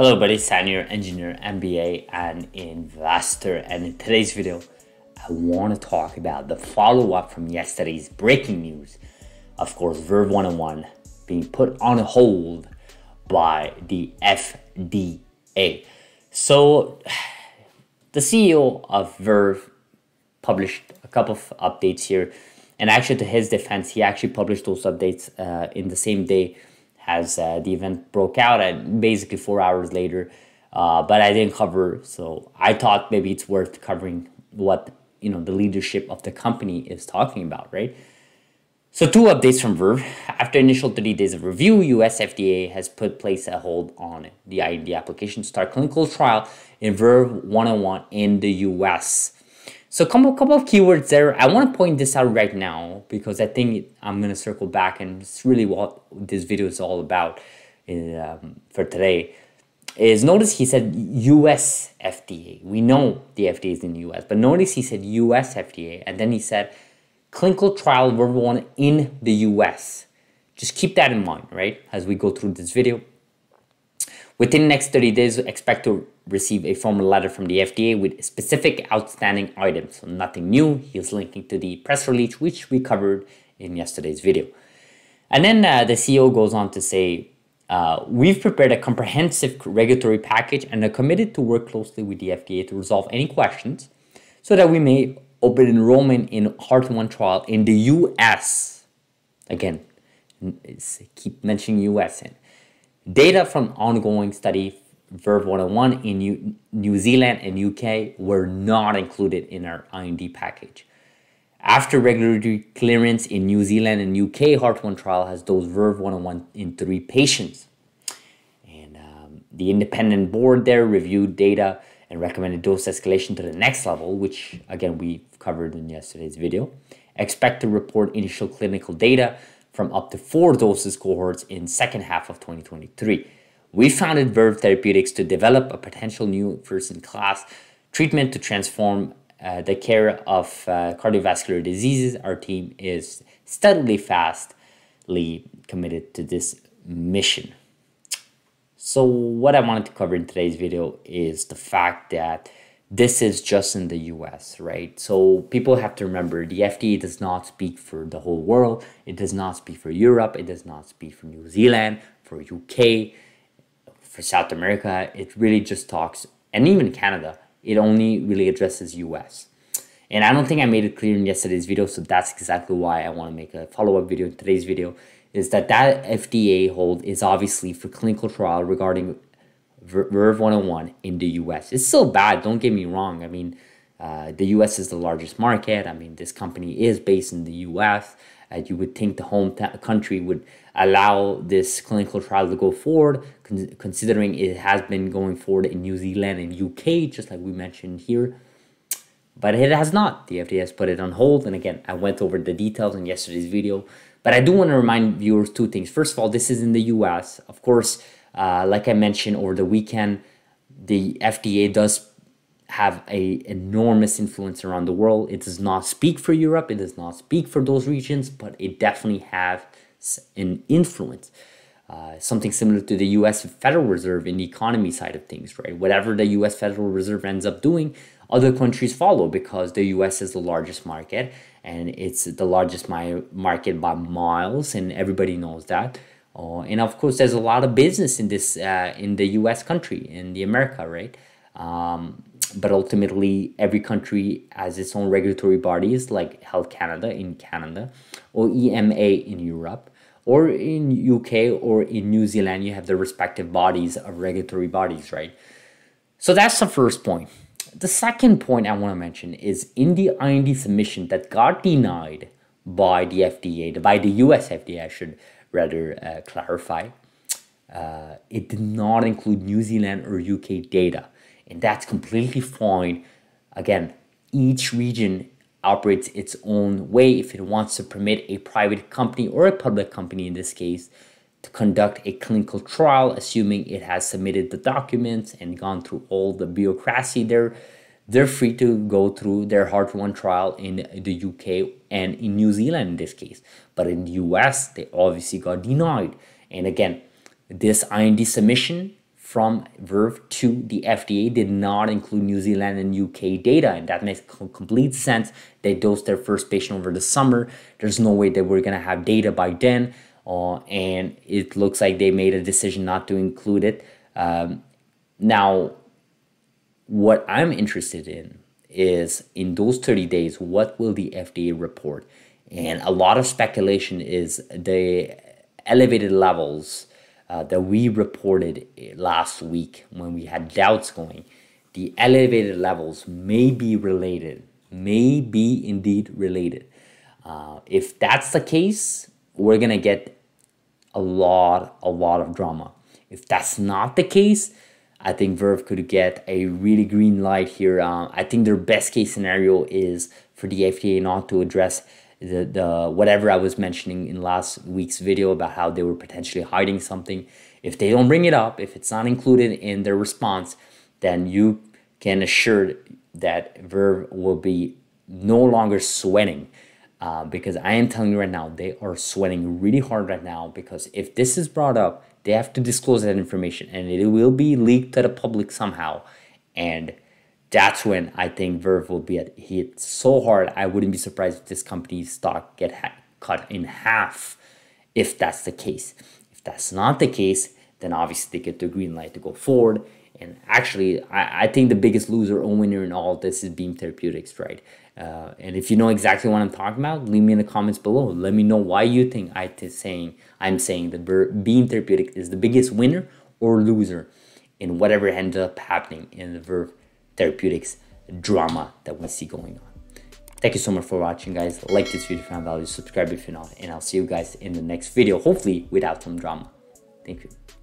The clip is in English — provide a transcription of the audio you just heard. Hello buddy, Sam here, engineer, MBA and investor, and in today's video, I want to talk about the follow-up from yesterday's breaking news. Of course, Verve 101 being put on hold by the FDA. So the CEO of Verve published a couple of updates here, and actually to his defense, he actually published those updates in the same day as the event broke out, and basically 4 hours later, but I didn't cover. So I thought maybe it's worth covering what the leadership of the company is talking about, right? So two updates from Verve. After initial 30 days of review, US FDA has put place a hold on the IND application to start clinical trial in Verve 101 in the US. So a couple of keywords there. I want to point this out right now because I think I'm going to circle back, and it's really what this video is all about for today. Is notice he said US FDA. We know the FDA is in the US, but notice he said US FDA, and then he said clinical trial Verve 101 in the US. Just keep that in mind, right, as we go through this video. Within the next 30 days, expect to receive a formal letter from the FDA with specific outstanding items. So nothing new. He was linking to the press release, which we covered in yesterday's video. And then the CEO goes on to say, we've prepared a comprehensive regulatory package and are committed to work closely with the FDA to resolve any questions so that we may open enrollment in Heart 1 trial in the US. Again, keep mentioning US. Data from ongoing study Verve 101 in New Zealand and UK were not included in our IND package. After regulatory clearance in New Zealand and UK, Heart 1 trial has dosed Verve 101 in 3 patients. And the independent board there reviewed data and recommended dose escalation to the next level, which again we covered in yesterday's video. Expect to report initial clinical data from up to 4 doses cohorts in second half of 2023. We founded Verve Therapeutics to develop a potential new first-in-class treatment to transform the care of cardiovascular diseases. Our team is steadfastly committed to this mission. So what I wanted to cover in today's video is the fact that this is just in the US, right? So people have to remember the FDA does not speak for the whole world. It does not speak for Europe. It does not speak for New Zealand, for UK, for South America. It really just talks, and even Canada, it only really addresses US. And I don't think I made it clear in yesterday's video, so that's exactly why I want to make a follow-up video in today's video, is that that FDA hold is obviously for clinical trial regarding Verve 101 in the US. It's still bad, don't get me wrong. I mean, the US is the largest market. I mean, this company is based in the US. You would think the home country would allow this clinical trial to go forward, considering it has been going forward in New Zealand and UK, just like we mentioned here. But it has not. The FDA has put it on hold. And again, I went over the details in yesterday's video. But I do want to remind viewers 2 things. First of all, this is in the US. Of course, like I mentioned over the weekend, the FDA does have an enormous influence around the world. It does not speak for Europe. It does not speak for those regions, but it definitely has an influence. Something similar to the U.S. Federal Reserve in the economy side of things, right? Whatever the U.S. Federal Reserve ends up doing, other countries follow because the U.S. is the largest market, and it's the largest market by miles, and everybody knows that. And of course, there's a lot of business in this in the U.S. country, in the America, right? But ultimately, every country has its own regulatory bodies, like Health Canada in Canada, or EMA in Europe, or in UK, or in New Zealand. You have the respective bodies of regulatory bodies, right? So that's the first point. The second point I want to mention is in the IND submission that got denied by the FDA, by the US FDA, I should rather clarify, it did not include New Zealand or UK data. And that's completely fine. Again, each region operates its own way. If it wants to permit a private company or a public company in this case to conduct a clinical trial, assuming it has submitted the documents and gone through all the bureaucracy there, they're free to go through their Heart 1 trial in the UK and in New Zealand in this case. But in the US, they obviously got denied. And again, this IND submission from Verve to the FDA did not include New Zealand and UK data, and that makes complete sense. They dosed their first patient over the summer. There's no way that we're gonna have data by then, and it looks like they made a decision not to include it. Now, what I'm interested in is, in those 30 days, what will the FDA report? And a lot of speculation is the elevated levels that we reported last week when we had doubts going. The elevated levels may be related, may be indeed related. If that's the case, we're gonna get a lot of drama. If that's not the case, I think Verve could get a really green light here. I think their best case scenario is for the FDA not to address the whatever I was mentioning in last week's video about how they were potentially hiding something. If they don't bring it up, if it's not included in their response, then you can assure that Verve will be no longer sweating, because I am telling you right now, they are sweating really hard right now, because if this is brought up, they have to disclose that information and it will be leaked to the public somehow. And that's when I think Verve will be hit so hard. I wouldn't be surprised if this company's stock get cut in half if that's the case. If that's not the case, then obviously they get the green light to go forward. And actually, I think the biggest loser or winner in all this is Beam Therapeutics, right? And if you know exactly what I'm talking about, leave me in the comments below. Let me know why you think I'm saying that Beam Therapeutics is the biggest winner or loser in whatever ends up happening in the Verve Therapeutics drama that we see going on. Thank you so much for watching, guys. Like this video if you found value, subscribe if you're not, and I'll see you guys in the next video, hopefully without some drama. Thank you.